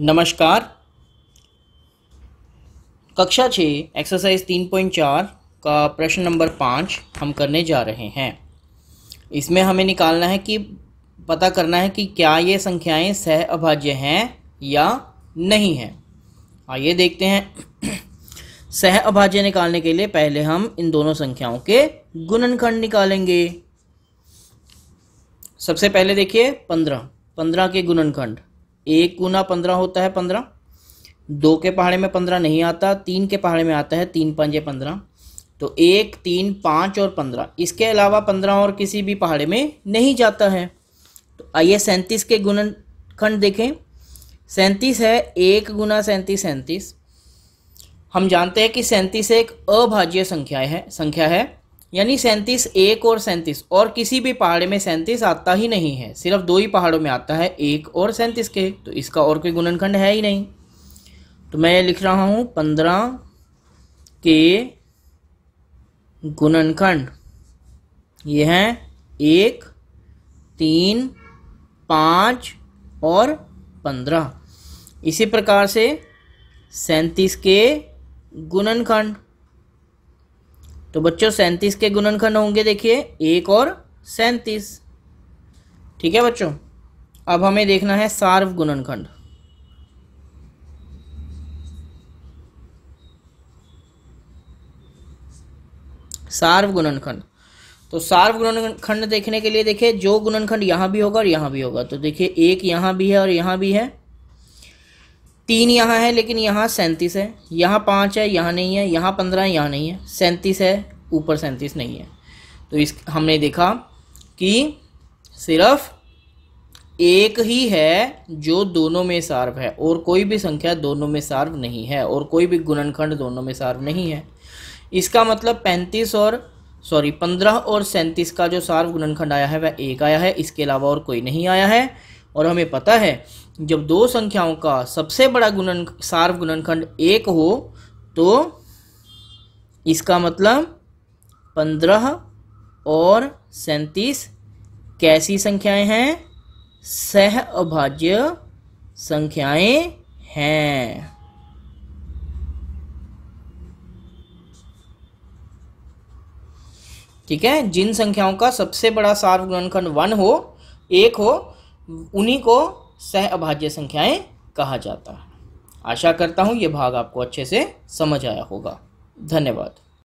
नमस्कार। कक्षा 6 एक्सरसाइज 3.4 का प्रश्न नंबर 5 हम करने जा रहे हैं। इसमें हमें निकालना है कि पता करना है कि क्या ये संख्याएं सह अभाज्य हैं या नहीं हैं। आइए देखते हैं। सह अभाज्य निकालने के लिए पहले हम इन दोनों संख्याओं के गुणनखंड निकालेंगे। सबसे पहले देखिए 15 के गुणनखंड। 1 गुना 15 होता है 15। 2 के पहाड़े में 15 नहीं आता, 3 के पहाड़े में आता है। 3 पंजे 15, तो 1, 3, 5 और 15, इसके अलावा 15 और किसी भी पहाड़े में नहीं जाता है। तो आइए 37 के गुणनखंड देखें। 37 है, 1 गुना 37 37। हम जानते हैं कि 37 एक अभाज्य संख्या है, यानी 37 1 और 37, और किसी भी पहाड़े में 37 आता ही नहीं है। सिर्फ 2 ही पहाड़ों में आता है, 1 और 37 के। तो इसका और कोई गुणनखंड है ही नहीं। तो मैं लिख रहा हूँ 15 के गुणनखंड ये हैं 1, 3, 5 और 15। इसी प्रकार से 37 के गुणनखंड। तो बच्चों 37 के गुणनखंड होंगे, देखिए 1 और 37। ठीक है बच्चों, अब हमें देखना है सार्व गुणनखंड। सार्व गुणनखंड, तो सार्व गुणनखंड देखने के लिए देखिए जो गुणनखंड यहाँ भी होगा और यहाँ भी होगा। तो देखिए 1 यहाँ भी है और यहाँ भी है, 3 यहाँ है लेकिन यहाँ 37 है, यहाँ 5 है यहाँ नहीं है, यहाँ 15 है यहाँ नहीं है, 37 है ऊपर 37 नहीं है। तो इस हमने देखा कि सिर्फ 1 ही है जो दोनों में सार्व है, और कोई भी संख्या दोनों में सार्व नहीं है, और कोई भी गुणनखंड दोनों में सार्व नहीं है। इसका मतलब 15 और 37 का जो सार्व गुणनखंड आया है वह 1 आया है, इसके अलावा और कोई नहीं आया है। और हमें पता है जब दो संख्याओं का सबसे बड़ा सार्व गुणनखंड 1 हो, तो इसका मतलब 15 और 37 कैसी संख्याएं हैं? सह अभाज्य संख्याएं हैं। ठीक है, जिन संख्याओं का सबसे बड़ा सार्व गुणनखंड 1 हो, 1 हो, उन्हीं को सह अभाज्य संख्याएं कहा जाता है। आशा करता हूं ये भाग आपको अच्छे से समझ आया होगा। धन्यवाद।